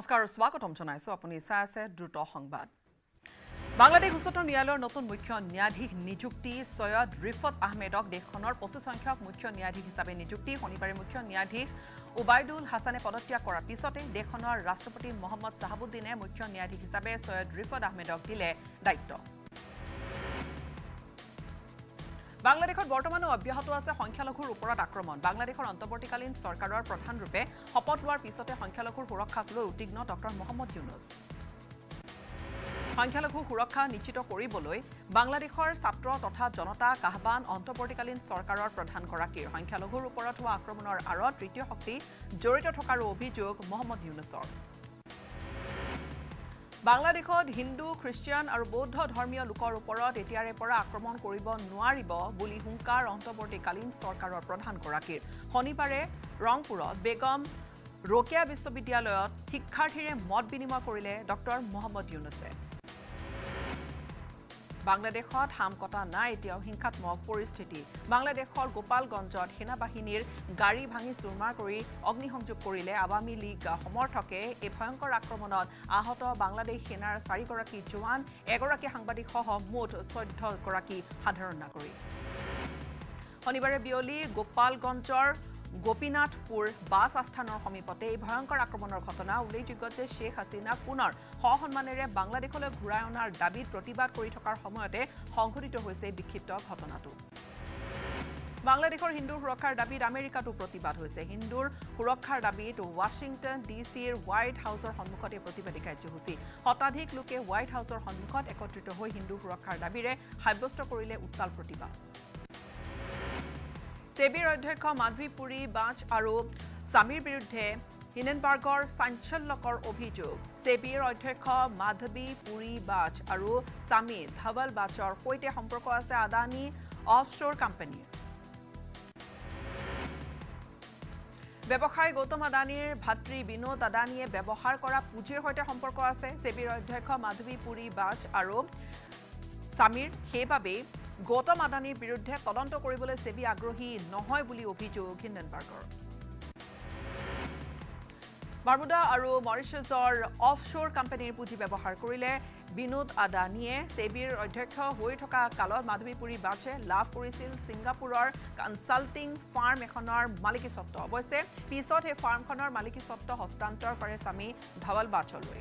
নমস্কাৰ স্বাগতম জনাইছো আপুনি চাই আছে দ্ৰুত সংবাদ বাংলাদেশ উচ্চতম ন্যায়ালয়ৰ নতুন মুখ্য ন্যায়াধীশ নিযুক্তি সৈয়দ ৰিফাত আহমেদক দেশখনৰ 25 সংখ্যক মুখ্য ন্যায়াধীশ হিচাপে নিযুক্তি শনিবাৰে মুখ্য ন্যায়াধীশ উবাইদুল হাসানে পদত্যাগ কৰাৰ পিছতে দেশখনৰ ৰাষ্ট্ৰপতি মোহাম্মদ সাহাবুদ্দিনে মুখ্য ন্যায়াধীশ হিচাপে সৈয়দ ৰিফাত আহমেদক দিলে দায়িত্ব বাংলাদেশত বৰ্তমানো অব্যাহত আছে সংখ্যালঘুৰ ওপৰত আক্ৰমণ বাংলাদেশৰ অন্তৰ্বৰ্তীকালীন চৰকাৰৰ প্ৰধান ৰূপে শপত লোৱাৰ পিছতে সংখ্যালঘুৰ সুৰক্ষাক লৈ উদ্বিগ্ন ডক্টৰ মোহাম্মদ ইউনুছ সংখ্যালঘু সুৰক্ষা নিশ্চিত কৰিবলৈ বাংলাদেশৰ ছাত্ৰ তথা জনতা কাহবান অন্তৰ্বৰ্তীকালীন চৰকাৰৰ প্ৰধান গৰাকীৰ সংখ্যালঘুৰ ওপৰত হোৱা আক্ৰমণৰ আঁৰত তৃতীয় শক্তি জড়িত থকাৰ অভিযোগ মোহাম্মদ ইউনুছৰ বাংলাদেশত হিন্দু খ্ৰিস্টান আৰু বৌদ্ধ ধৰ্মীয় লোকৰ ওপৰত এতিয়াৰে পৰা আক্ৰমণ কৰিব নোৱাৰিব বুলি হুংকাৰ অন্তৰ্বৰ্তীকালীন চৰকাৰৰ প্ৰধান গৰাকীৰ শনিবাৰে ৰংপুৰত বেগম ৰোকেয়া বিশ্ববিদ্যালয়ত শিক্ষাৰ্থীৰে মত বিনিময় কৰিলে ডক্টৰ মোহাম্মদ ইউনুছে বাংলাদেশত হাম কটা নাই এতিয়াও হিংসাত্মক পৰিস্থিতি বাংলাদেশৰ গোপালগঞ্জত সেনাবাহিনীৰ গাড়ী ভাঙি চুৰমাৰ কৰি অগ্নিসংযোগ কৰিলে আৱামী লীগ সমৰ্থকে এই ভয়ংকৰ আক্ৰমণত আহত বাংলাদেশ সেনাৰ ৪গৰাকী জোৱান ১গৰাকী সাংবাদিকসহ মুঠ ১৪গৰাকী সাধাৰণ নাগৰিক শনিবাৰে বিয়লি গোপালগঞ্জৰ গোপীনাথপুৰ বাস আস্থানৰ সমীপতে এই ভয়ংকৰ আক্ৰমণৰ ঘটনা উল্লেখযোগ্য যে শেখ হাসিনাক পুনৰ সসন্মানেৰে বাংলাদেশলৈ ঘূৰাই অনাৰ দাবীত প্ৰতিবাদ কৰি থকাৰ সময়তে সংঘটিত হৈছে বিক্ষিপ্ত ঘটনাটো বাংলাদেশৰ হিন্দুৰ সুৰক্ষাৰ দাবীত আমেৰিকাতো প্ৰতিবাদ হৈছে হিন্দুৰ সুৰক্ষাৰ দাবীত ৱাশ্বিংটন ডিচিৰ হোৱাইট হাউছৰ সন্মুখতে প্ৰতিবাদী কাৰ্যসূচী শতাধিক লোকে হোৱাইট হাউছৰ সন্মুখত একত্ৰিত হৈ হিন্দু সুৰক্ষাৰ দাবীৰে সাব্যস্ত কৰিলে উত্তাল প্ৰতিবাদ সেবিৰ অধ্যক্ষ মাধৱী পুৰী বাঞ্চ আৰু স্বামীৰ বিৰুদ্ধে হিন্ডেনবাৰ্গৰ চাঞ্চল্যকৰ অভিযোগ সেবিৰ অধ্যক্ষ মাধৱী পুৰী বাঞ্চ আৰু স্বামী ধৱল বাঞ্চৰ সৈতে সম্পৰ্ক আছে আদানী অফশ্বৰ কোম্পানীৰ ব্যৱসায়ী গৌতম আদানীৰ ভাতৃ বিনোদ আদানীয়ে ব্যৱহাৰ কৰা পুঁজিৰ সৈতে সম্পৰ্ক আছে সেবিৰ অধ্যক্ষ মাধৱী পুৰী বাঞ্চ আৰু স্বামীৰ সেইবাবে গৌতম আদানীৰ বিৰুদ্ধে তদন্ত কৰিবলৈ সেবি আগ্ৰহী নহয় বুলি অভিযোগ হিন্ডেনবাৰ্গৰ বাৰ্মুডা আৰু মৰিছাছৰ অফশ্বৰ কোম্পানীৰ পুঁজি ব্যৱহাৰ কৰিলে বিনোদ আদানীয়ে সেবিৰ অধ্যক্ষ হৈ থকা কালত মাধৱী পুৰী বাঞ্চে লাভ কৰিছিল ছিংগাপুৰৰ কনচাল্টিং ফাৰ্ম এখনৰ মালিকীস্বত্ব অৱশ্যে পিছত সেই ফাৰ্মখনৰ মালিকীস্বত্ব হস্তান্তৰ কৰে স্বামী ধৱল বাঞ্চলৈ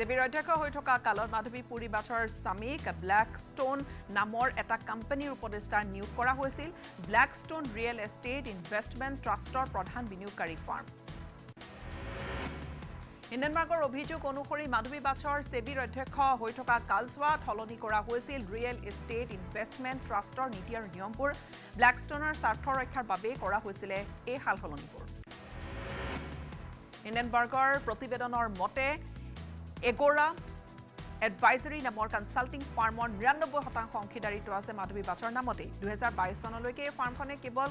সেবিৰ অধ্যক্ষ হৈ থকা কালত মাধৱী পুৰী বাঞ্চৰ স্বামীক ব্লেকষ্টোন নামৰ এটা কোম্পানীৰ উপদেষ্টা নিয়োগ কৰা হৈছিল ব্লেকষ্টোন ৰিয়েল এষ্টেট ইনভেষ্টমেণ্ট ট্ৰাষ্টৰ প্ৰধান বিনিয়োগকাৰী ফাৰ্ম হিন্ডেনবাৰ্গৰ অভিযোগ অনুসৰি মাধৱী বাঞ্চৰ সেবিৰ অধ্যক্ষ হৈ থকা কালছোৱাত সলনি কৰা হৈছিল ৰিয়েল এষ্টেট ইনভেষ্টমেণ্ট ট্ৰাষ্টৰ নীতি আৰু নিয়মবোৰ ব্লেকষ্টোনৰ স্বাৰ্থ ৰক্ষাৰ বাবে কৰা হৈছিল এই সালসলনিবোৰ হিন্ডেনবাৰ্গৰ প্ৰতিবেদনৰ মতে এগোৰা এডভাইজৰী নামৰ কনচাল্টিং ফাৰ্মৰ ৯৯% অংশীদাৰিত্ব আছে মাধৱী বাঞ্চৰ নামতে ২০২২ চনলৈকে এই ফাৰ্মখনে কেৱল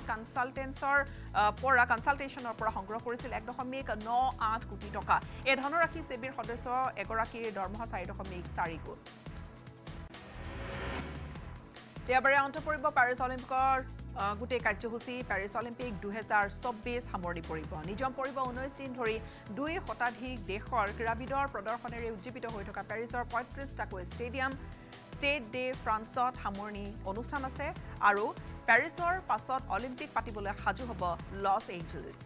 কনচাল্টেশ্যনৰ পৰা সংগ্ৰহ কৰিছিল ১.৯৮ কোটি টকা এই ধনৰাশি সেবিৰ সদস্য এগৰাকীৰ দৰমহা ৪.৪ গুণ দেওবাৰে অন্ত পৰিব পেৰিছ অলিম্পিকৰ গোটেই কাৰ্যসূচী পেৰিছ অলিম্পিক ২০২৪ সামৰণি পৰিব নিজাম পৰিব ১৯ দিন ধৰি ২ শতাধিক দেশৰ ক্ৰীড়াবিদৰ প্ৰদৰ্শনেৰে উজ্জীৱিত হৈ থকা পেৰিছৰ ৩৫টাকৈ ষ্টেডিয়াম ষ্টেট ডে ফ্ৰান্সত সামৰণি অনুষ্ঠান আছে আৰু পেৰিছৰ পাছত অলিম্পিক পাতিবলৈ সাজু হ'ব লছ এঞ্জেলিছ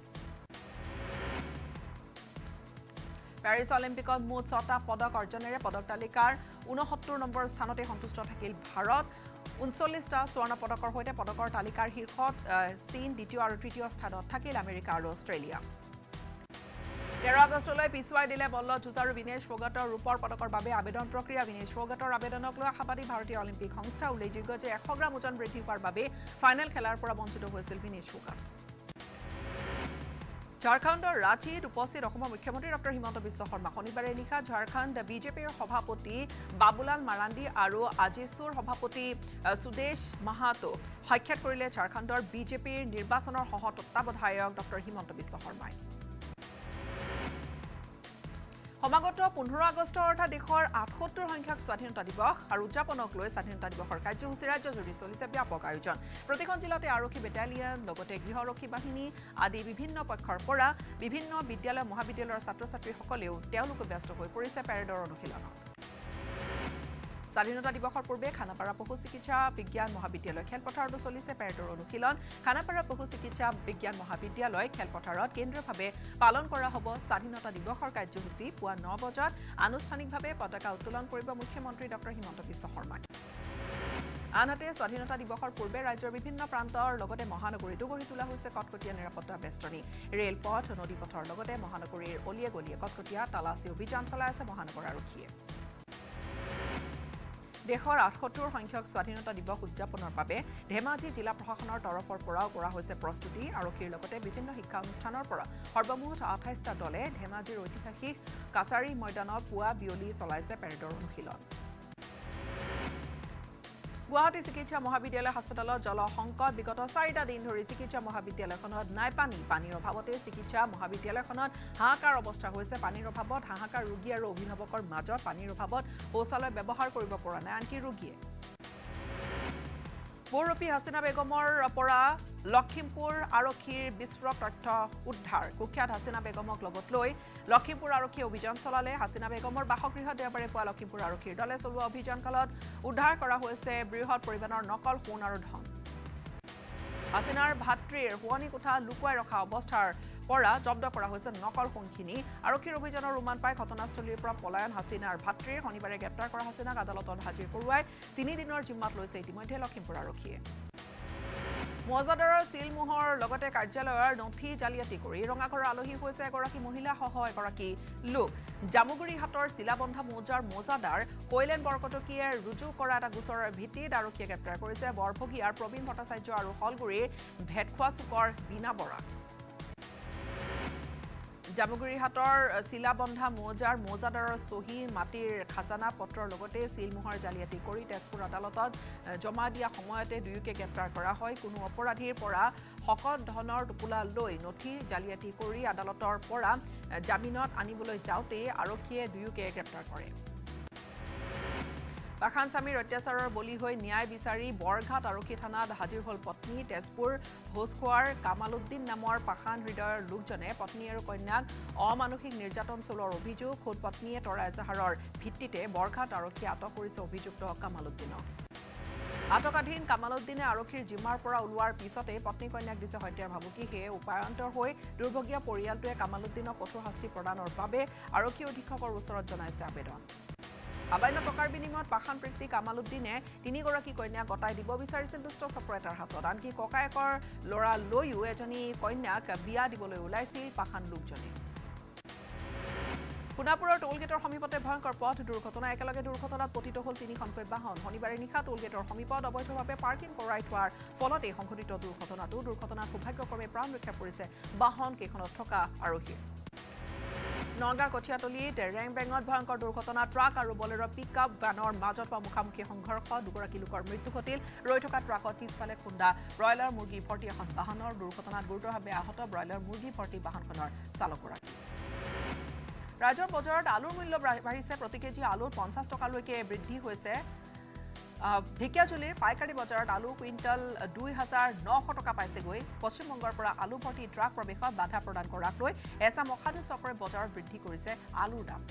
পেৰিছ অলিম্পিকত মুঠ ৬টা পদক অৰ্জনেৰে পদক তালিকাৰ ৬৯ নম্বৰ স্থানতে সন্তুষ্ট থাকিল ভাৰত ৩৯টা স্বৰ্ণ পদকৰ সৈতে পদকৰ তালিকাৰ শীৰ্ষত চীন দ্বিতীয় আৰু তৃতীয় স্থানত থাকিল আমেৰিকা আৰু অষ্ট্ৰেলিয়া ১৩ আগষ্টলৈ পিছুৱাই দিলে মল্ল যুঁজাৰু বিনেশ ফোগাটৰ ৰূপৰ পদকৰ বাবে আবেদন প্ৰক্ৰিয়া বিনেশ ফোগাটৰ আবেদনক লৈ আশাবাদী ভাৰতীয় অলিম্পিক সংস্থা উল্লেখযোগ্য যে ১০০ গ্ৰাম ওজন বৃদ্ধি হোৱাৰ বাবে ফাইনেল খেলাৰ পৰা বঞ্চিত হৈছিল বিনেশ ফোগাট ঝাৰখণ্ডৰ ৰাঁচীত উপস্থিত অসমৰ মুখ্যমন্ত্ৰী ডক্টৰ হিমন্ত বিশ্ব শৰ্মা শনিবাৰে নিশা ঝাৰখণ্ড বিজেপিৰ সভাপতি বাবুলাল মাৰাণ্ডী আৰু আজিচুৰ সভাপতি সুদেশ মাহাতো সাক্ষাৎ কৰিলে ঝাৰখণ্ডৰ বিজেপিৰ নিৰ্বাচনৰ সহ তত্ত্বাৱধায়ক ডক্টৰ হিমন্ত বিশ্ব শৰ্মাই সমাগত 15 আগষ্ট অৰ্থাৎ দেশৰ 78 সংখ্যক স্বাধীনতা দিৱস আৰু উদযাপনক লৈ স্বাধীনতা দিৱসৰ কাৰ্যসূচী ৰাজ্যজুৰি চলিছে ব্যাপক আয়োজন প্ৰতিখন জিলাতে আৰক্ষী বেটালিয়ন লগতে গৃহৰক্ষী বাহিনী আদি বিভিন্ন পক্ষৰ পৰা বিভিন্ন বিদ্যালয় মহাবিদ্যালয়ৰ ছাত্ৰ ছাত্ৰীসকলেও তেওঁলোকে ব্যস্ত হৈ পৰিছে পেৰেডৰ অনুশীলনত স্বাধীনতা দিৱসৰ পূৰ্বে খানাপাৰা পশু চিকিৎসা বিজ্ঞান মহাবিদ্যালয় খেলপথাৰত চলিছে পেৰেডৰ অনুশীলন খানাপাৰা পশু চিকিৎসা বিজ্ঞান মহাবিদ্যালয় খেলপথাৰত কেন্দ্ৰীয়ভাৱে পালন কৰা হ'ব স্বাধীনতা দিৱসৰ কাৰ্যসূচী পুৱা 9 বজাত আনুষ্ঠানিকভাৱে পতাকা উত্তোলন কৰিব মুখ্যমন্ত্ৰী ডঃ হিমন্ত বিশ্ব শৰ্মা আনহাতে স্বাধীনতা দিৱসৰ পূৰ্বে ৰাজ্যৰ বিভিন্ন প্ৰান্তৰ লগতে মহানগৰীত গঢ়ি তোলা হৈছে কটকটীয়া নিৰাপত্তা বেষ্টনী ৰেল পথ নদী পথৰ লগতে মহানগৰীৰ অলিয়ে গলিয়ে কটকটীয়া তালাচী অভিযান চলাই আছে মহানগৰ আৰক্ষীয়ে দেশৰ ৭৮ সংখ্যক স্বাধীনতা দিৱস উদযাপনৰ বাবে ধেমাজি জিলা প্ৰশাসনৰ তৰফৰ পৰা কৰা হৈছে প্ৰস্তুতি আৰক্ষীৰ লগতে বিভিন্ন শিক্ষা অনুষ্ঠানৰ পৰা সৰ্বমুঠ ২৮টা দলে ধেমাজিৰ ঐতিহাসিক কাছাৰী ময়দানত পুৱা বিয়লি চলাইছে পেৰেডৰ অনুশীলন গুৱাহাটী চিকিৎসা মহাবিদ্যালয় হাস্পতালত জল সংকট বিগত ৪টা দিন ধৰি চিকিৎসা মহাবিদ্যালয়খনত নাই পানীৰ অভাৱতে চিকিৎসা মহাবিদ্যালয়খনত হাহাকাৰ অৱস্থা হৈছে পানীৰ অভাৱত হাহাকাৰ ৰোগী আৰু অভিভাৱকৰ মাজত পানীৰ অভাৱত শৌচালয় ব্যৱহাৰ কৰিব পৰা নাই আনকি ৰোগীয়ে বৰপী হাছিনা বেগমৰ পৰা লক্ষীমপুৰ আৰক্ষীৰ বিস্ফোৰক তথ্য উদ্ধাৰ কুখ্যাত হাছিনা বেগমক লগত লৈ লক্ষীমপুৰ আৰক্ষী অভিযান চলালে হাছিনা বেগমৰ বাসগৃহ দেওবাৰে পুৱা লক্ষীমপুৰ আৰক্ষীৰ দলে চলোৱা অভিযানকালত উদ্ধাৰ কৰা হৈছে বৃহৎ পৰিমাণৰ নকল সোণ আৰু ধন হাছিনাৰ ভাতৃৰ হোৱানি কোঠা লুকুৱাই ৰখা অৱস্থাৰ পৰা জব্দ কৰা হৈছে নকল সোণখিনি আৰক্ষীৰ অভিযানৰ উমান পাই ঘটনাস্থলীৰ পৰা পলায়ন হাছিনাৰ ভাতৃৰ শনিবাৰে গ্ৰেপ্তাৰ কৰা হাছিনাক আদালতত হাজিৰ কৰোৱাই 3 দিনৰ জিম্মাত লৈছে ইতিমধ্যে লক্ষীমপুৰ আৰক্ষীয়ে মজাদাৰৰ সিলমোহৰ লগতে কাৰ্যালয়ৰ নথি জালিয়াতি কৰি ৰঙাঘৰৰ আলহী হৈছে এগৰাকী মহিলাসহ এগৰাকী লোক জামুগুৰি হাতৰ চিলাবন্ধা মৌজাৰ মজাদাৰ কৈলেন বৰকটকীয়ে ৰুজু কৰা এটা গোচৰৰ ভিত্তিত আৰক্ষীয়ে গ্ৰেপ্তাৰ কৰিছে বৰভগীয়াৰ প্ৰবীণ ভট্টাচাৰ্য আৰু হলগুৰিৰ ভেটখোৱা চুকৰ বিনা বৰা জামুগুৰি হাতৰ চিলাবন্ধা মৌজাৰ মৌজাদাৰৰ চহী মাটিৰ খাজানা পত্ৰৰ লগতে সিলমোহৰ জালিয়াতি কৰি তেজপুৰ আদালতত জমা দিয়া সময়তে দুয়োকে গ্ৰেপ্তাৰ কৰা হয় কোনো অপৰাধীৰ পৰা হকত ধনৰ টোপোলা লৈ নথি জালিয়াতি কৰি আদালতৰ পৰা জামিনত আনিবলৈ যাওঁতে আৰক্ষীয়ে দুয়োকে গ্ৰেপ্তাৰ কৰে পাখান স্বামীৰ অত্যাচাৰৰ বলি হৈ ন্যায় বিচাৰি বৰঘাট আৰক্ষী থানাত হাজিৰ হ'ল পত্নী তেজপুৰ ভোজখোৱাৰ কামালউদ্দিন নামৰ পাখান হৃদয়ৰ লোকজনে পত্নী আৰু কন্যাক অমানসিক নিৰ্যাতন চলোৱাৰ অভিযোগ খোদ পত্নীয়ে তৰা এজাহাৰৰ ভিত্তিতে বৰঘাট আৰক্ষী আটক কৰিছে অভিযুক্ত কামালউদ্দিনক আটকাধীন কামালউদ্দিনে আৰক্ষীৰ জিম্মাৰ পৰা ওলোৱাৰ পিছতে পত্নী কন্যাক দিছে হত্যাৰ ভাবুকি সেয়ে উপায়ন্তৰ হৈ দুৰ্ভগীয়া পৰিয়ালটোৱে কামালউদ্দিনক কঠোৰ শাস্তি প্ৰদানৰ বাবে আৰক্ষী অধীক্ষকৰ ওচৰত জনাইছে আবেদন আবাইন টকাৰ বিনিময়ত পাখান প্ৰীতি কামালউদ্দিনে 3গৰাকী কন্যা গতাই দিব বিচাৰিছিল দুষ্ট চক্ৰ এটাৰ হাতত আনকি ককায়েকৰ লৰা লৈও এজনী কন্যাক বিয়া দিবলৈ ওলাইছিল পাখান লোকজনে সোণাপুৰৰ টোলগেটৰ সমীপতে ভয়ংকৰ পথ দুৰ্ঘটনা একেলগে দুৰ্ঘটনাত পতিত হ'ল 3খনকৈ বাহন শনিবাৰে নিশা টোলগেটৰ সমীপত অবৈধভাৱে পাৰ্কিং কৰাই থোৱাৰ ফলত এই সংঘটিত দুৰ্ঘটনাত সৌভাগ্যক্ৰমে প্ৰাণ ৰক্ষা পৰিছে বাহন কেইখনত থকা আৰক্ষীয়ে নগাঁও কঠিয়াতলিত ৰেংবেঙত ভয়ংকৰ দুৰ্ঘটনা ট্ৰাক আৰু বলেৰ' পিক আপ ভ্যানৰ মাজত মুখামুখি সংঘৰ্ষ দুগৰাকী লোকৰ মৃত্যু ঘটিল ৰৈ থকা ট্ৰাকত পিছফালে খুন্দা ব্ৰয়লাৰ মুৰ্গী ভৰ্তি এখন বাহনৰ দুৰ্ঘটনাত গুৰুতৰভাৱে আহত ব্ৰয়লাৰ মুৰ্গী ভৰ্তি বাহনখনৰ চালকগৰাকী ৰাজ্যৰ বজাৰত আলুৰ মূল্য বাঢ়িছে প্ৰতি কেজি আলুত 50 টকালৈকে বৃদ্ধি হৈছে ভিকিয়াজুলিৰ পাইকাৰী বজাৰত আলু কুইণ্টল ২৯০০ টকা পাইছেগৈ পশ্চিমবংগৰ পৰা আলু ভৰ্তি ট্ৰাক প্ৰৱেশত বাধা প্ৰদান কৰাক লৈ এছাম অসাধু চক্ৰই বজাৰত বৃদ্ধি কৰিছে আলুৰ দাম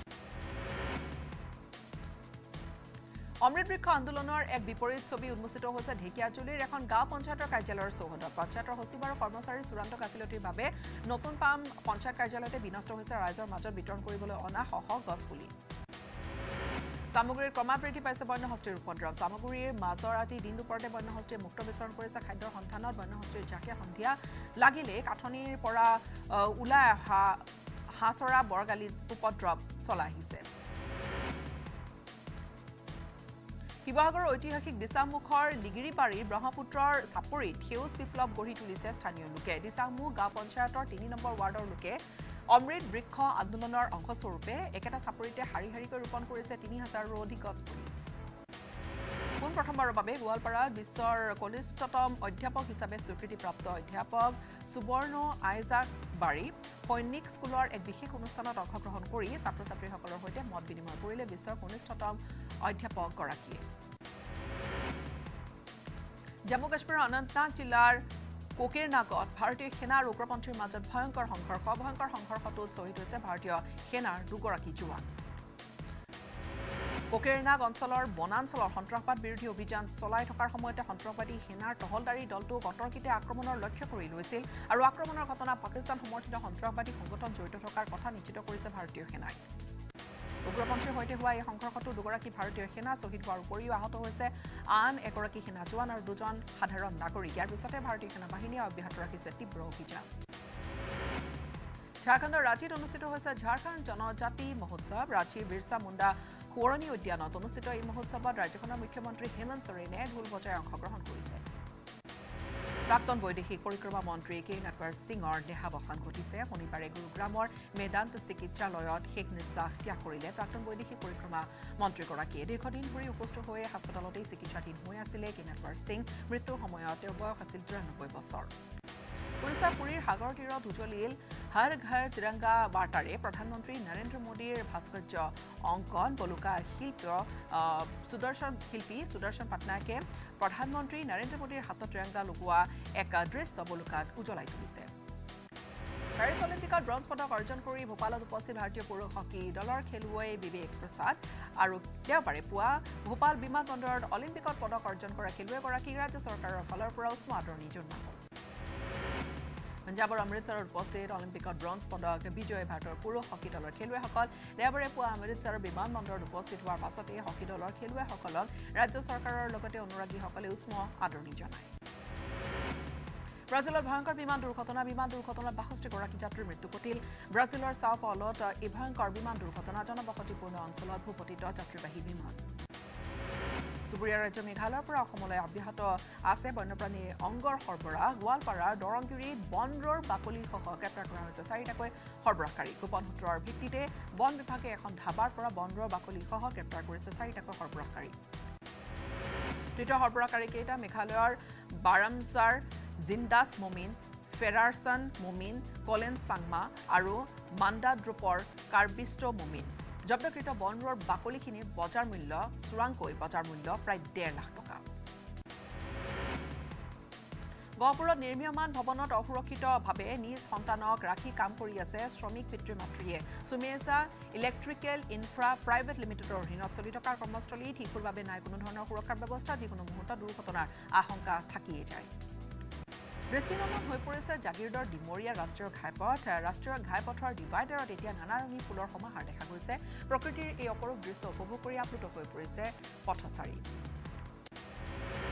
অমৃত বৃক্ষ আন্দোলনৰ এক বিপৰীত ছবি উন্মোচিত হৈছে ঢেকিয়াজুলিৰ এখন গাঁও পঞ্চায়তৰ কাৰ্যালয়ৰ চৌহদত পঞ্চায়তৰ সচিব আৰু কৰ্মচাৰীৰ চূড়ান্ত গাফিলতিৰ বাবে নতুন পাম পঞ্চায়ত কাৰ্যালয়তে বিনষ্ট হৈছে ৰাইজৰ মাজত বিতৰণ কৰিবলৈ অনা শ শ গছপুলি সামগ্ৰীৰ ক্ৰমা বৃদ্ধি পাইছে বন্যহস্তীৰ উপদ্ৰৱ সামগ্ৰীৰ মাজৰ ৰাতি দিন দুপৰতে বন্যহস্তীয়ে মুক্ত বিচৰণ কৰিছে খাদ্যৰ সন্ধানত বন্যহস্তীৰ জাকে সন্ধিয়া লাগিলে কাঠনিৰ পৰা ওলাই অহা হাঁচৰা বৰগালিত উপদ্ৰৱ চলাই আহিছে শিৱসাগৰৰ ঐতিহাসিক দিচাংমুখৰ লিগিৰিবাৰীৰ ব্ৰহ্মপুত্ৰৰ চাপৰিত সেউজ বিপ্লৱ গঢ়ি তুলিছে স্থানীয় লোকে দিচাংমুখ গাঁও পঞ্চায়তৰ 3 নম্বৰ ৱাৰ্ডৰ লোকে অমৃত বৃক্ষ আন্দোলনৰ অংশস্বৰূপে একেটা চাপৰিতে শাৰী শাৰীকৈ ৰোপণ কৰিছে ৩,০০০ৰো অধিক গছপুলি কোন Assam Prathamar Babe, Walpara, Bissor, Colistotom, Otiapok, Isabes, Security Propto, Otiapok, Suborno, Isaac Bari, Poinik Scholar, at the Hikunustana of Hokron Koreas, after Sapri Hokoro Hotel, Modbinima Purile, Bissor, Colistotom, Otiapok, Koraki. Jammu Kashmir Anantnag Jilar Kokirnagot, Bharatiya Hena Rukrapanthir Majat Bhayankar Hongkhorkhotot Shohid Hoise Bharatiya Henar Dugoraki Juwan. Kokirnag Onsolor Bonansolor Hontrapad Birodhi Obhijan Solai Thokar Samoyte Hontrapadi Henar Toholdari Dolto Gotorkite Akromonor Lokhyyo Kori Loisil Aru Akromonor Ghatona Pakistan Somorthito Hontrapadi Songhothon Jorito Thokar Kotha Nichito Korise Bharatiya Henai. Ugrapanthir hoite howa ei Hongkhorkhotot Dugoraki Bharatiya Hena Shohid Hoar Uporiyo Ahot Hoise An Ekoraki Hena Juwan Aru Dujon Sadharon Nagorik Iyar Pisote Bharatiya Hena Bahiniye Obyahat Rakhiche Tibro Obhijan. Jharkhandor Ranchit onusthito hoise Jharkhand Janajati Mohotsob Ranchir Birsa Munda Koroni Udyanot onusthito ei mohotsobot rajyakonar mukhyamantri Hemant Sorene dhol bajai angshogron korise. Prakton Boideshik Porikroma Mantri K Natwar Singh aur dehavsan ghotise honibare Gurugramor Medant Chikitsalayot shek nishah tyak korile Prakton Boideshik Porikroma Mantri koraki dirghodin dhori uposto hoye hospitalotei chikitsatin hoi asile K Natwar Singh mrityu samoyot boyos asil 93 bochor. Orissa Purir Hagor Tirot Ujolil Har Ghar Tiranga Bartare, Pradhan Mantri Narendra Modi Bhaskarjya Onkon Boluka Hilpyo Sudarshan Hilpi Sudarshan Patnake Pradhan Mantri Narendra Modi Hatot Tiranga Lugua Eka Dress Bolukat Ujolai Tulise. Paris Olympic bronze padak arjan kori Bhopalot uposit Bharatiya Puru Hockey Dolor Khelwoi Vivek Prasad aru Deobare Pua Bhopal Bima Kondor Olympic padak arjan kora Khelwoi koraki Rajya Sarkarar phalor pura Usma Atorni Jurmana. Punjab Amritsar Poste Olympic bronze padak Bijoy Bhator Puru hockey dolor Khelwoi Hokol Deobare Pua Amritsar Biman Bandor uposit hoar pasote hockey dolor Khelwoi Hokolok Rajya Sarkarar logote Anuragi Hokole Usma Atorni Jonai. Brazilor Bhayankar Biman Durghotona 62 goraki jatrir mrityu ghotil Brazilor Sao Paulot ei Bhayankar Biman Durghotona janabohotipurno oncolot bhupatito jatribahi biman. Suburia rajya Meghalaya pura Assomoloi abyahato ase bonyoprani ongor sorbora Goalparar Doronggurit Bonror Bakoli Hoho greptar kora hoise saritakoi sorborakarikori gopon sutror bhittite bon bibhage ekhon dhabar pura Bonror Bakoli Hoho greptar korise saritakoi sorborakari. Tita sorborakari keita Meghalayor Baramsar Zindas Momin, Ferrarson Momin, Colin Sangma, Aru, Manda Drupor, Carbisto Momin. Jobdokrito Bonror Bakolikini, Bojar Mullo, Surankoi, Bojar Mullo, Pride Dare Laktoka. Gopuro Nirmioman Hobonot Okurokito, Babe, Nis, Hontanok, Raki, Kampuriase, Shromik Pitrimatrie, Sumesa, Electrical Infra, Private Limited or Hinot Solitokar, Comostoli, Tikulabe Naikun Honor, Kurokar Babosta, Dikunumuta Dukotonar, Ahonka, Takijai. Restinoma Hoypurisa Jagirdor Dimoria Rastro Hypot, Rastro Hypotor Divider, Titian Hanarani Fulor Homa Hardehaguse, Procreator Eoporo Briso, Poporia Pluto Hoypurise, Potosari.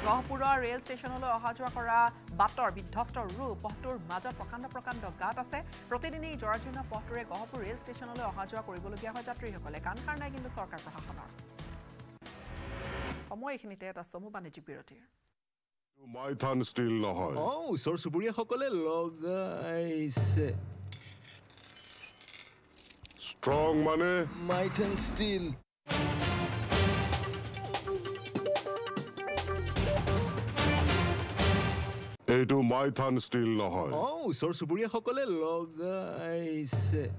Gopura Rail Station Holo, Hajuakora, Bator, Bidostor Ru, Potur, Major Procanda Procanda Gatase, Protini, Georgina Potre, Gopur Rail Station Holo, Hajuakoribulia Hajatri, Hokolekan Karnag in the Sorkar Prahana. Omoikinita Somu Baniji Biroti. My turn still not. Oh, so Suburia Hokole Logais. Strong money. My turn still. Hey, to my turn still not. Oh, so Suburia Hokole Logais.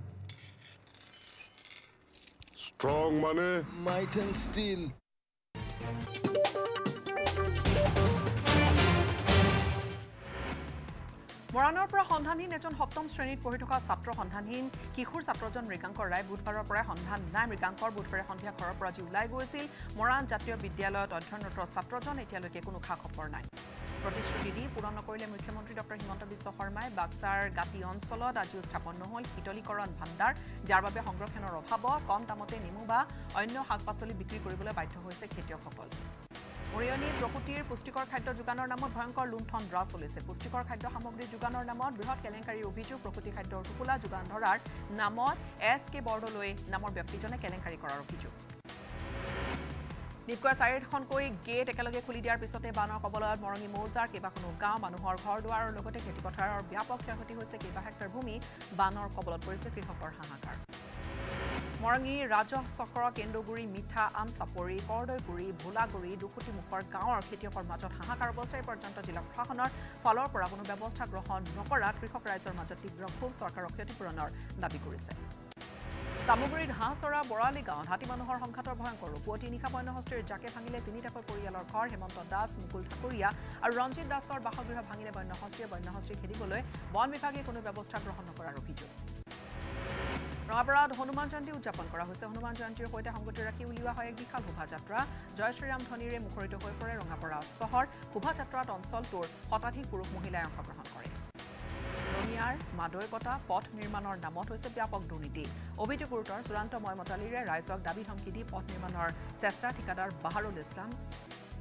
Strong money. My turn still. Moranor pura Hondhanin ejon hoptom shrenit pohi thoka saptro Hondhanin kikhur saptrojon Mrigankar Rai budhvaror pora Hondhan nai Mrigankar budhvare Hondhia ghoror pora ji ulai goisil Moran jatiyo bidyalayot adhyaynot saptrojon etialoike kono kha khopor nai. Protishruti di puron nokorile mukhyamantri Dr. Himanta Biswa Sarmai Baksar Gati oncolot aji sthapon nohol hitolikoron bhandar jar babe hongrokhenor obhab kom damote nemu ba onno hakpasoli bikri koribole baidho hoise khetiyokokol. Orioni Prokutir, Pustikor Khaito Juganor Namo, Bhayankar Lunthon Rasolis, Pustikor Khaito Hamogri Juganor Namo, Brihot Kelenkari Obhijog, Prokuti Khaito Tukula Jugandhorar Namor, S.K. Bordoloi, Namor Byaktijone Kelenkari Korar Obhijog. Nipkoy Sairkhon Koi Gate Ekaloge Khuli Diyar Pisote Banar Kobolot Morongi Mouzar Kebakhono Gaon Manuhor Ghor Duar Logote Kheti Pothar Byapok Khyoti Hoise Keba Hektar Bhumi Banar Kobolot Porise Krihokor Hahakar. Morangi, Raja Sokora, Kendoguri, Mitha, Amsapori, Kordoguri, Bulaguri, Dukuti Mukhar, Gaon, Kitio for Major Hahakar Bosta, Perjanta Jilla Prahanor, Follow Paragon Babosta Grohon, Nokorat, Krikok Rights or Major Tigrokov, Sokar of Kyotipuranor, Nabikurise. Samugrid Hasora, Boraligan, Hatimanohor, Honkator Bankor, Potinikaman Hoster, Jacket Hangile, Tinitaka Korea or Kor, Hemonton Das, Mukul Takuria, a Ranjit Das or Bahagri of Hangile by Nahostia by Nahostri Hedibole, one Mipaki Kunubabosta Grohonokara Pijo. Rabarad Honuman Janti Japan Korahus, Honuman Janti, Hoyta Hangoturaki, Ulua Hoyakika, Kupajatra, Joyshriam Tonire, Mukurito Hoypore, Rongapara, Sohor, Kupajatra on Saltur, Hotati Kuru Mohila and Hakahankore. Romiar, Madoikota, Pot Nirman or Namoto Sepiapok Duniti, Obito Kurtor, Suranto Moimotalire, Rizok, Dabi Hankidi, Pot Nirman or Sesta, Tikadar, Baharul Islam,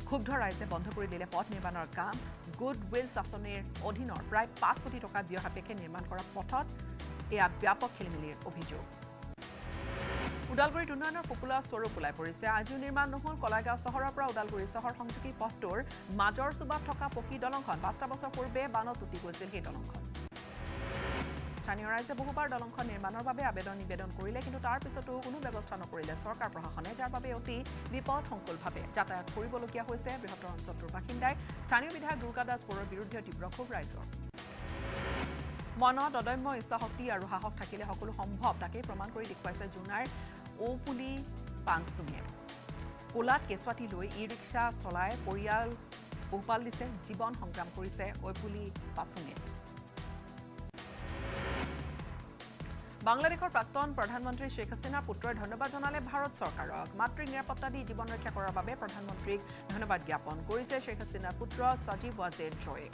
Kubdor Rise, Bontokuri, Lele Pot Nirman or Kam, Goodwill Sassonir, Odinor, Pride, Passpoti Toka, Biohapeke Nirman Kora Potot. A ব্যাপক খেলমেলিৰ অভিযোগ উদালগুৰি উন্নয়নৰ ফকুলা স্বৰূপ ওলাই পৰিছে আজি নিৰ্মাণ নহল কলাগা চহৰৰ পৰা উদালগুৰি চহৰ সংযোগী পথটোৰ মাজৰ সুবাত থকা পকী দলংখন 5 বছৰ পূৰ্বে বানত উটি গৈছিল সেই দলংখন স্থানীয় ৰাইজে বহুবাৰ দলংখন নিৰ্মাণৰ বাবে আবেদন নিবেদন কৰিলে কিন্তু তাৰ পিছতো কোনো ব্যৱস্থা নকৰিলে চৰকাৰ প্ৰশাসনে যাৰ বাবে অতি বিপদ সংকুলভাৱে যাতায়াত কৰিবলগীয়া হৈছে বৃহত্তৰ অঞ্চলটোৰ বাসিন্দাই স্থানীয় বিধায়ক দুৰ্গাদাস পৰৰ বিৰুদ্ধে তীব্ৰ ক্ষোভ ৰাইজৰ Monot Odomo is a hoti or Hahok Takila Hokulu Hom Hop Take from Mancori request a junior Opuli Pansumir. Pulat Keswati Lui, Iriksha, Solai, Porial, Upalise, Jibon Hongram Kurise, Opuli Pasumir. Bangladesh Prakton, Pradhan Mantri Sheikh Hasina Putra, Honobad Jonale, Bharat Sorkarok, Matri Nepotadi, Jibon Kakarababe, Pradhan Mantri, Honobad Gapon, Kurise, Sheikh Hasina Putra, Sajib Wazir Joy.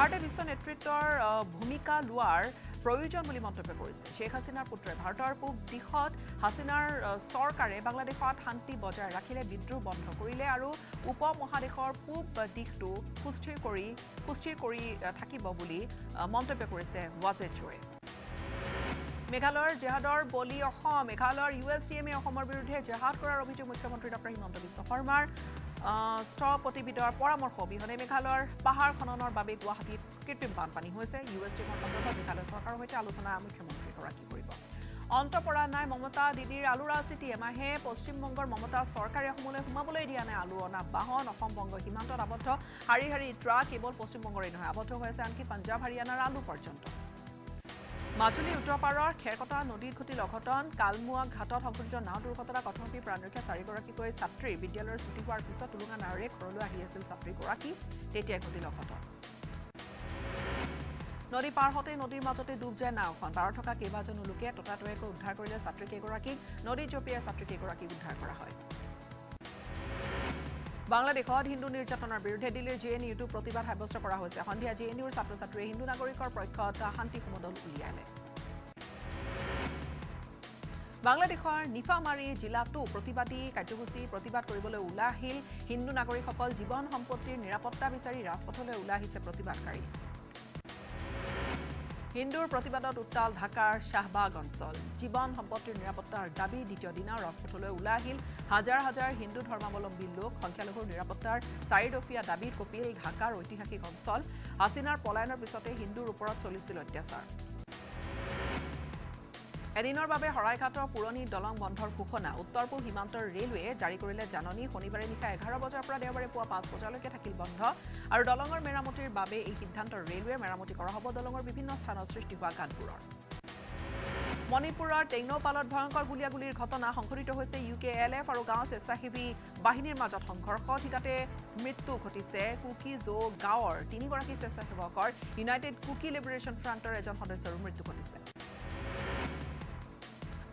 ভারতে বিশ্ব নেতৃত্বৰ ভূমিকা lower প্ৰয়োজন বুলি মন্তব্য কৰিছে শেখ হাসিনাৰ পুত্ৰই ভাৰতৰ পূব দিশত হাসিনাৰ চৰকাৰে বাংলাদেশত শান্তি বজাই ৰাখিলে বিদ্ৰোহ বন্ধ কৰিলে আৰু উপমহাদেশৰ পূব দিশটো সুস্থিৰ কৰি থাকিব বুলি মন্তব্য কৰিছে ওয়াজেচুৱে মেঘালয়ৰ জেহাদৰ বলি অসম মেঘালয়ৰ ইউএছডিএমে অসমৰ বিৰুদ্ধে জেহাদ কৰাৰ অভিযোগ মুখ্যমন্ত্ৰী ডক্টৰ হিমন্ত বিশ্ব শৰ্মাৰ Stop Potibidor, Poramor Hobby, Honemekalor, Bahar Conor Babi Guahati, Kirtim Pampani, who say US Timor Conor Soccer, which Alusana Mukimotri Koraki. On Topora Nai Momota, Didir Alura City, Mahe, Postim Mongor Momota, Sorkari Homole, Humabuladiana, Aluona, Bahon, of Hombongo, Himanto, Aboto, Hari Track, Able Postim Mongor in Aboto, Sanki, Punjab, Haryana, Alu Porchanto. Majuli Utroparor, Kerkota, Nodi Kuti Lokoton, Kalmua, Katot, Hokujo, Nadu Kota, Kotopi, Pranuka, Sarigoraki, Saptri, Vidyalor, Sutiwar, Pisa, Tulunga, Narek, Rolo, Hiasil, Sapri, Goraki, Tetia Kuti Lokoton. Nodi Parhote, Nodi Majote, Dubja, now, Kontarotoka, Kevajan, Luke, Totatueko, Udakoria, Sapri, Goraki, Nodi Jopia, Sapri, Goraki, Udakorahoi. বাংলাদেশত হিন্দু নিৰ্যাতনৰ বিৰুদ্ধে দিল্লীৰ জেএনইউটো প্ৰতিবাদ সাব্যস্ত কৰা হৈছে হন্দিয়া জেএনইউৰ ছাত্ৰ-ছাত্ৰীয়ে হিন্দু নাগৰিকৰ পক্ষত শান্তি সমদল উলিয়ালে বাংলাদেশৰ নিফামাৰী জিলাটো প্ৰতিবাদী কাৰ্যসূচী প্ৰতিবাদ কৰিবলৈ উলাহিল হিন্দু নাগৰিকসকল জীৱন সম্পত্তিৰ নিৰাপত্তা বিচাৰি ৰাজপথলৈ উলাহিছে প্ৰতিবাদকাৰী হিন্দুৰ প্ৰতিবাদত উত্তাল ঢাকাৰ শাহবাগ অঞ্চল জীৱন সম্পত্তিৰ নিৰাপত্তাৰ দাবী দ্বিতীয় দিনা ৰাজপথলৈ উলাহিল হাজাৰ হাজাৰ হিন্দু ধৰ্মাৱলম্বী লোক সংখ্যালঘুৰ নিৰাপত্তাৰ চাৰিদফীয়া দাবী কপিল ঢাকাৰ ঐতিহাসিক অঞ্চল হাসিনাৰ পলায়নৰ পিছতে হিন্দুৰ ওপৰত চলিছিল অত্যাচাৰ এদিনৰ বাবে হৰাইঘাটৰ পুৰণি দলং বন্ধৰ ঘোষণা উত্তৰ-পূব সীমান্তৰ ৰেলৱে জাৰি কৰিলে জাননী শনিবাৰে নিশা 11 বজাৰ পৰা দেওবাৰে পুৱা 5 বজালৈকে থাকিল বন্ধ আৰু দলংৰ মেৰামতিৰ বাবে এই সিদ্ধান্ত ৰেলৱে মেৰামতি কৰা হ'ব দলংৰ বিভিন্ন স্থানত সৃষ্টি হোৱা গাঁতবোৰৰ মণিপুৰৰ টেংনোপালত ভয়ংকৰ গুলিয়াগুলিৰ ঘটনা সংঘটিত হৈছে ইউকেএলএফ আৰু গাঁও স্বেচ্ছাসেৱী বাহিনীৰ মাজত সংঘৰ্ষ তিতাতে মৃত্যু ঘটিছে কুকি জো গাঁৱৰ তিনিগৰাকী স্বেচ্ছাসেৱকৰ ইউনাইটেড কুকি লিবাৰেচন ফ্ৰণ্টৰ এজন সদস্যৰ মৃত্যু ঘটিছে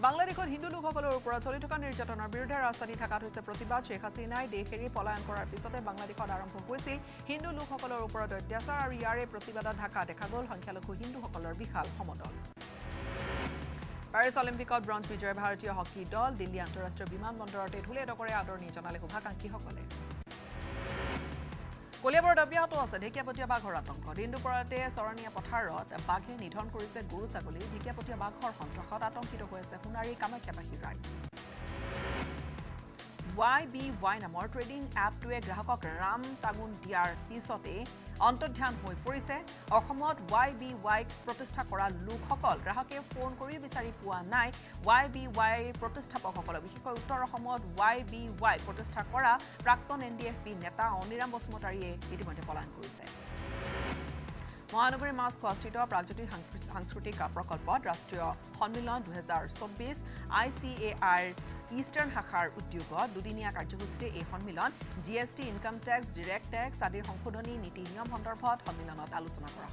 বাংলাদেশৰ হিন্দু লোকসকলৰ ওপৰত চলি থকা নিৰ্যাতনৰ বিৰুদ্ধে ৰাজধানী ঢাকাত হৈছে প্ৰতিবাদ শেখ হাছিনাই দেশ এৰি পলায়ন কৰাৰ পিছতে বাংলাদেশত আৰম্ভ হৈছিল হিন্দু লোকসকলৰ ওপৰত অত্যাচাৰ আৰু ইয়াৰে প্ৰতিবাদত ঢাকা দেখা গ'ল সংখ্যালঘু হিন্দুসকলৰ বিশাল সমদল পেৰিছ অলিম্পিকত ব্ৰঞ্জ বিজয়ী ভাৰতীয় হকী দল দিল্লী আন্তঃৰাষ্ট্ৰীয় বিমানবন্দৰতে ধুলে দকৰে আদৰণি জনালে শুভাকাংক্ষীসকলে কলিয়াবৰৰ দবিয়াটো আছে ঢেকিয়াপতীয়া বাঘৰ আতংক দিনদুপৰতে চৰণীয়া পথাৰত বাঘে নিধন কৰিছে গৰু ছাগলী ঢেকিয়াপতীয়া বাঘৰ সন্ত্ৰাসত আতংকিত হৈছে সোণাৰী কামাখ্যাবাসী ৰাইজ YBY নামৰ ট্ৰেডিং এপটোৱে গ্ৰাহকক ৰাম টাগুন দিয়াৰ পিছতে অন্তৰ্ধান হৈ পৰিছে অসমত YBY প্ৰতিষ্ঠা কৰা লোকসকল গ্ৰাহকে ফোন কৰি বিচাৰি পোৱা নাই YBY প্ৰতিষ্ঠাপকসকল বিশেষকৈ উত্তৰ অসমত YBY প্ৰতিষ্ঠা কৰা প্ৰাক্তন NDFP নেতা অনিৰাম বসুমতাৰীয়ে ইতিমধ্যে পলায়ন কৰিছে महानगर मास खुआस्थित प्राकृतिक सांस्कृतिक प्रकल्प राष्ट्रीय सम्मेलन 2024 ICAR Eastern Hakhar Udyog Dudinia Karjusite A Honmilan GST Income Tax Direct Tax Adir Honkodoni Niti Niom Hondorbot Honmilanot Alusona Kora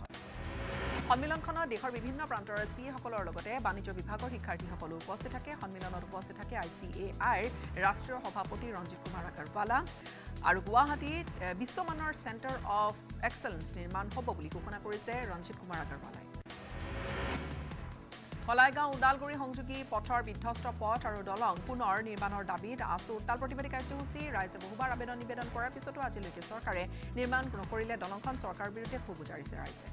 Honmilankhonot Deshor Bibhinna Prantor Sihakolor Logote Banijyo Bibhagor Shikkharthikolo Uposthit thake Honmilanot Uposthit thake ICAR Rashtriyo Sabhapati Ranjit Kumar Agarwala আৰু গুৱাহাটীত বিশ্বমানৰ centre of excellence নিৰ্মাণ হ'ব বুলি ঘোষণা কৰিছে ৰঞ্জিত কুমাৰ আগৰৱালাই কলাইগাঁও উদালগুৰি সংযোগী পথৰ বিধ্বস্ত পথ আৰু দলং পুনৰ নিৰ্মাণৰ দাবীত আছো উত্তাল প্ৰতিবাদী কাৰ্যসূচী ৰাইজে বহুবাৰ আবেদন নিবেদন কৰাৰ পিছতো আজিলৈকে চৰকাৰে নিৰ্মাণ নকৰিলে দলংখন চৰকাৰৰ বিৰুদ্ধে ক্ষোভ উজাৰিছে ৰাইজে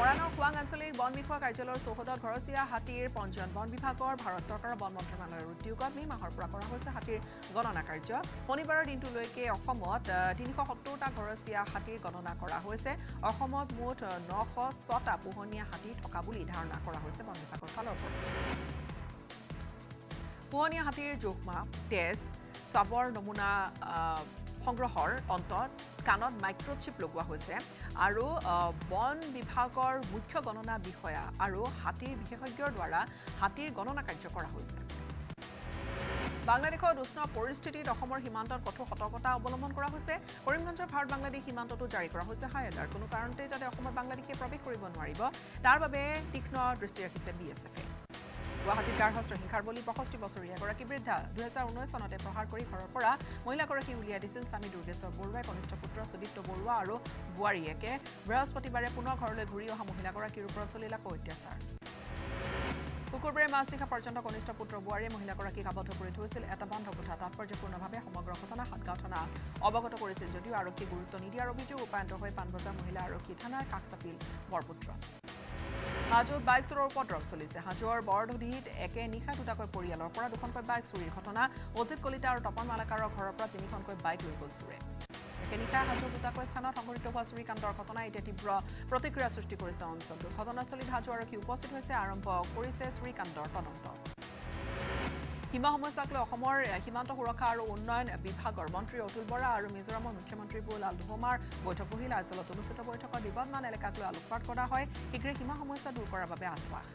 মৰাণৰ কুৱাং আঞ্চলিক বন বিভাগৰ কাৰ্যালয়ৰ চৌহদত ঘৰচিয়া হাতীৰ পঞ্জীয়ন বন বিভাগৰ ভাৰত চৰকাৰৰ বন মন্ত্ৰালয়ৰ উদ্যোগত মে মাহৰ পৰা কৰা হৈছে হাতীৰ গণনা কাৰ্য শনিবাৰৰ দিনটোলৈকে অসমত ৩৭০টা ঘৰচিয়া হাতীৰ গণনা কৰা হৈছে অসমত মুঠ ৯০৬টা পোহনীয়া হাতী থকা বুলি ধাৰণা কৰা হৈছে বন বিভাগৰ ফালৰ পৰা পোহনীয়া হাতীৰ জোকমা তেজ সাবৰ নমুনা সংগ্ৰহৰ অন্তত কানত মাইক্ৰোচিপ লগোৱা হৈছে আৰু বন বিভাগৰ মুখ্য গণনা বিষয়া আৰু হাতীৰ বিশেষজ্ঞৰ দ্বাৰা হাতীৰ গণনা কাৰ্য কৰা হৈছে বাংলাদেশৰ উষ্ণ পৰিস্থিতিত অসমৰ সীমান্তত কঠোৰ সতৰ্কতা অৱলম্বন কৰা হৈছে কৰিমগঞ্জৰ ভাৰত বাংলাদেশ সীমান্তটো জাৰি কৰা হৈছে হাই এলাৰ্ট কোনো কাৰণতে যাতে অসমৰ বাংলাদেশী প্ৰৱেশ কৰিব নোৱাৰিব তাৰ বাবে তীক্ষ্ণ দৃষ্টি ৰাখিছে বিএছএফে গুৱাহাটীৰ গাৰ্হস্থ্য হিংসাৰ বলি ৬৫ বছৰীয়া গৰাকী বৃদ্ধা ২০১৯ চনতে প্ৰহাৰ কৰি ঘৰৰ পৰা মহিলাগৰাকী উলিয়াই দিছিল স্বামী দুৰ্গেশ্বৰ বৰুৱাই কনিষ্ঠ পুত্ৰ সুদীপ্ত বৰুৱা আৰু বোৱাৰীয়েকে বৃহস্পতিবাৰে পুনৰ ঘৰলৈ ঘূৰি অহা মহিলাগৰাকীৰ ওপৰত চলিলাক অত্যাচাৰ কুকুৰবোৰে মাছ দেখা পৰ্যন্ত কনিষ্ঠ পুত্ৰ বোৱাৰীয়ে মহিলাগৰাকীক আবদ্ধ কৰি থৈছিল এটা বন্ধ কোঠা তাৎপৰ্যপূৰ্ণভাৱে সমগ্ৰ ঘটনা সাতগাঁও থানা অৱগত কৰিছিল যদিও আৰক্ষী গুৰুত্ব নিদিয়াৰ অভিযোগ উপায়ন্তৰ হৈ পাণবজাৰ মহিলা আৰক্ষী থানাৰ কাষ চাপিল বৰপুত্ৰ হাজোৰ বাইক চোৰৰ উপদ্ৰৱ চলিছে হাজোৰ বৰদুধিত একে নিশা দুটাকৈ পৰিয়ালৰ পৰা দুখনকৈ বাইক চুৰিৰ ঘটনা অজিত কলিতা আৰু তপন মালাকাৰৰ ঘৰৰ পৰা তিনিখনকৈ বাইক লৈ গ'ল চুৰে একে নিশা হাজোৰ দুটাকৈ স্থানত সংঘটিত হোৱা চুৰিকাণ্ডৰ ঘটনা এতিয়া তীব্ৰ প্ৰতিক্ৰিয়া সৃষ্টি কৰিছে অঞ্চলটো ঘটনাস্থলীত হাজো আৰক্ষী উপস্থিত হৈছে আৰম্ভ কৰিছে চুৰিকাণ্ডৰ তদন্ত সীমা সমস্যাক লৈ অসমৰ সীমান্ত সুৰক্ষা আৰু উন্নয়ন বিভাগৰ মন্ত্ৰী অতুল বৰা আৰু মিজোৰামৰ মুখ্যমন্ত্ৰী বুলাল ধুমাৰ বৈঠক বহিল আচলত অনুষ্ঠিত বৈঠকত বিবাদমান এলেকাক লৈ আলোকপাত কৰা হয় শীঘ্ৰে সীমা সমস্যা দূৰ কৰাৰ বাবে আশ্বাস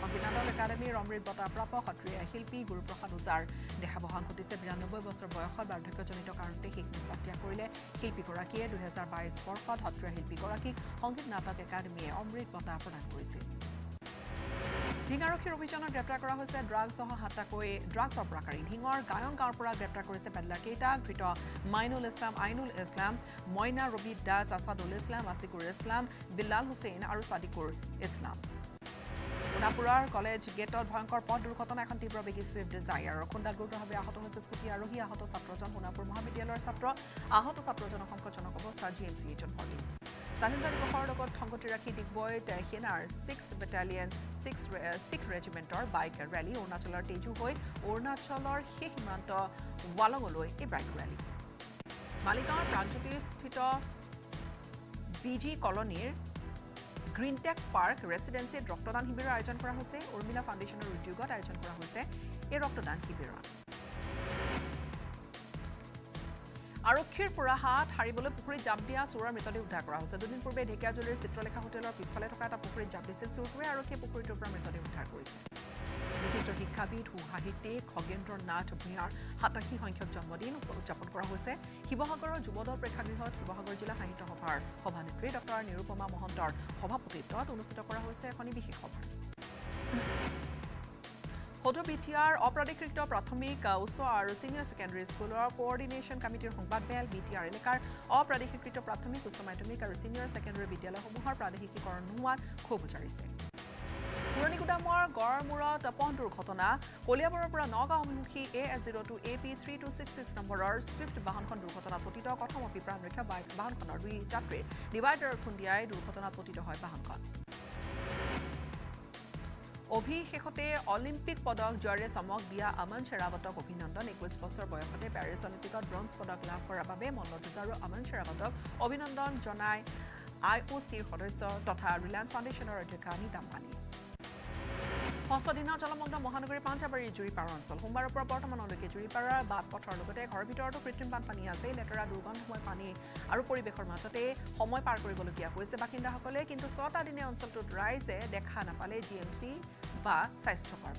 সংবিধান একাডেমীৰ অমৃত বঁটা প্ৰাপক সত্ৰীয়া শিল্পী গুৰুপ্ৰসাদ ওজাৰ দেহাৱসান ঘটিছে ৯২ বছৰ বয়সত বাৰ্ধক্যজনিত কাৰণতে শেষ নিশ্বাস ত্যাগ কৰিলে শিল্পীগৰাকীয়ে ২০২২ বৰ্ষত সত্ৰীয়া শিল্পীগৰাকীক সংগীত নাটক একাডেমীয়ে অমৃত বঁটা প্ৰদান কৰিছিল ঢিঙাৰক্ষীৰ অভিযানত গ্ৰেপ্তাৰ কৰা হৈছে ড্ৰাগছসহ হাতকৈ ড্ৰাগছ অপৰাধী ঢিঙৰ গায়ন গাঁৱৰ পৰা গ্ৰেপ্তাৰ কৰিছে পেডলাৰ কেইটা ধৃত আইনুল ইছলাম মইনা ৰবি দাস আছাদুল ইছলাম আছিকুৰ ইছলাম বিল্লাল হুছেইন আৰু সাদিকুৰ ইছলাম উনাপুৰৰ কলেজ গেটত ভয়ংকৰ পথ দুৰ্ঘটনা এখন তীব্ৰবেগী ছুইফ্ট ডিজায়াৰ খুন্দাত গুৰুতৰভাৱে আহত হৈছে স্কুটি আৰোহী আহত ছাত্ৰজন সোণাপুৰ মহাবিদ্যালয়ৰ ছাত্ৰ আহত ছাত্ৰজনক সংকটজনক অৱস্থাত GMCHত ভৰ্তি স্বাধীনতা দিৱসৰ লগত সংগতি ৰাখি ডিগবৈত সেনাৰ ৬ বেটালিয়ন ৬ ৰেজিমেণ্টৰ বাইক ৰেলী অৰুণাচলৰ তেজু হৈ অৰুণাচলৰ শেষ সীমান্ত ৱালঙলৈ এই বাইক ৰেলী মালিগাঁৱৰ প্ৰাণজ্যোতিস্থিত বিজি কলনীৰ গ্ৰীনটেক পাৰ্ক ৰেচিডেন্সিত ৰক্তদান শিবিৰৰ আয়োজন কৰা হৈছে উৰ্মিলা ফাউণ্ডেশ্যনৰ উদ্যোগত আয়োজন কৰা হৈছে এই ৰক্তদান শিবিৰত আৰক্ষীৰ পৰা হাত হাৰিবলৈ পুখুৰীত জাপ দিয়া চোৰৰ মৃতদেহ উদ্ধাৰ কৰা হৈছে দুদিন পূৰ্বে ঢেকীয়াজুলিৰ চিত্ৰলেখা হোটেলৰ পিছফালে থকা এটা পুখুৰীত জাপ দিছিল চোৰটোৱে আৰক্ষীয়ে পুখুৰীটোৰ পৰা মৃতদেহ উদ্ধাৰ কৰিছে বিশিষ্ট শিক্ষাবিদ সু সাহিত্যিক খগেন্দ্ৰ নাথ ভূঞাৰ ৮৭ সংখ্যক জন্মদিন উদযাপন কৰা হৈছে শিৱসাগৰৰ যুৱদল প্ৰেক্ষাগৃহত শিৱসাগৰ জিলা সাহিত্য সভাৰ সভানেত্ৰী ডক্টৰ নিৰুপমা মহন্তৰ সভাপতিত্বত অনুষ্ঠিত কৰা হৈছে এখন বিশেষ সভা সদৰবিটিয়াৰ অপ্ৰাধিকৃত প্ৰাথমিক উচ্চ আৰু সিনিয়ৰ সেকেণ্ডাৰী স্কুলৰ কোঅৰ্ডিনেশ্যন কমিটিৰ সংবাদ মেল বিটিআৰ এলেকাৰ অপ্ৰাধিকৃত প্ৰাথমিক উচ্চ মাধ্যমিক আৰু সিনিয়ৰ সেকেণ্ডাৰী বিদ্যালয়সমূহৰ প্ৰাদেশিকীকৰণ নোহোৱাত ক্ষোভ উজাৰিছে পুৰণিগুদামৰ গড়মূৰত পথ দুৰ্ঘটনা কলিয়াবৰৰ পৰা নগাঁও অভিমুখী AS02AP3266 নম্বৰৰ ছুইফ্ট বাহনখন দুৰ্ঘটনাত পতিত কথমপি প্ৰাণৰক্ষা বাহনখনৰ দুই যাত্ৰীৰ ডিভাইডাৰ খুন্দিয়াই দুৰ্ঘটনাত পতিত হয় বাহনখন অভিশেষতে অলিম্পিক পদক জয়ৰে চমক দিয়া আমান শ্বেৰাৱতক অভিনন্দন 21 বছৰ বয়সতে পেৰিছ অলিম্পিকত ব্ৰঞ্জ পদক লাভ কৰাৰ বাবে মল্লযুঁজ আৰু আমান শ্বেৰাৱতক অভিনন্দন জনাই আইওচিৰ সদস্য তথা ৰিলায়েন্স ফাউণ্ডেশ্যনৰ অধ্যক্ষ Anita Ambani Hostodina Jalamogna Mohanagari Pantabari Jury Paranso, Humara Proportamanoliki Jury Para, Bab Potarlote, Horbitor to Kritin Panpaniase, Lettera Dugan, Huapani, Arupori Bekormate, Homo Parkologia, who is a Bakinda Hakolek into Sota Dinanso to Rise, Dekana Pale, GMC, Ba, Saistopar.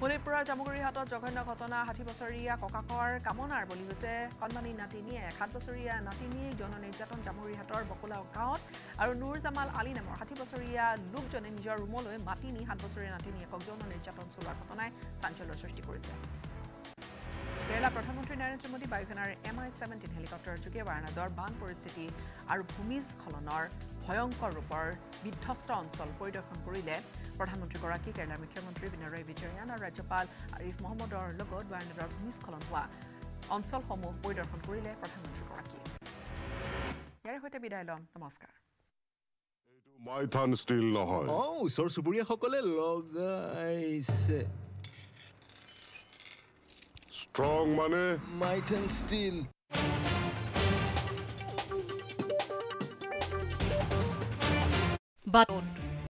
Puripura Jamuri Hato, Jogana Kotona, Hatibosoria, Kokakor, Kamonar, Bolivese, Konmani Natinia, Katosoria, Natini, Jonan Jaton, Jamuri Hator, Bokola Kaot. আৰু নূৰ জামাল আলী নামৰ 60 বছৰীয়া লোকজনে নিজৰ ৰুমলৈ মাটিনি 7 বছৰীয়া নাতিনীয়েকক যৌন নিৰ্যাতন চলোৱাৰ ঘটনাই চাঞ্চল্যৰ সৃষ্টি কৰিছে। কেৰালা প্ৰধানমন্ত্ৰী নৰেন্দ্ৰ মোদী বায়ুসেনাৰ MI-17 হেলিকপ্টাৰৰ যোগে বাৰাণসীৰ বান পৰিস্থিতি আৰু ভূমিস্খলনৰ ভয়ংকৰ ৰূপৰ বিধ্বস্ত অঞ্চল পৰিদৰ্শন কৰিলে প্ৰধানমন্ত্ৰীগৰাকী কেৰালা মুখ্যমন্ত্ৰী বিনাৰায় বিজয়ন আৰু ৰাজ্যপাল আৰিফ মহম্মদৰ লগত বাৰাণসীৰ ভূমিস্খলন হোৱা অঞ্চলসমূহ পৰিদৰ্শন কৰিলে প্ৰধানমন্ত্ৰীগৰাকী। ইয়াৰ সৈতে বিদায় লম নমস্কাৰ। My turn still নহয় Oh, sir, Suburia Hokole Logais. Strong money. My turn still. But.